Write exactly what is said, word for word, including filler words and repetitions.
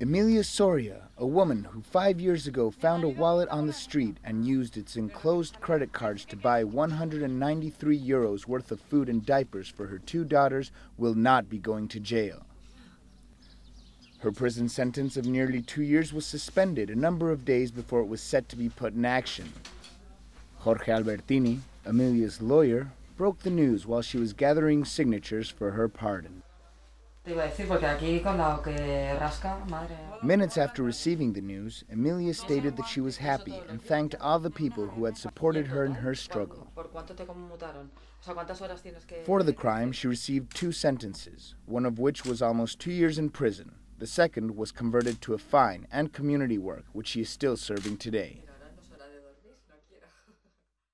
Emilia Soria, a woman who five years ago found a wallet on the street and used its enclosed credit cards to buy one hundred ninety-three euros worth of food and diapers for her two daughters, will not be going to jail. Her prison sentence of nearly two years was suspended a number of days before it was set to be put in action. Jorge Albertini, Emilia's lawyer, broke the news while she was gathering signatures for her pardon. Minutes after receiving the news, Emilia stated that she was happy and thanked all the people who had supported her in her struggle. For the crime, she received two sentences, one of which was almost two years in prison. The second was converted to a fine and community work, which she is still serving today.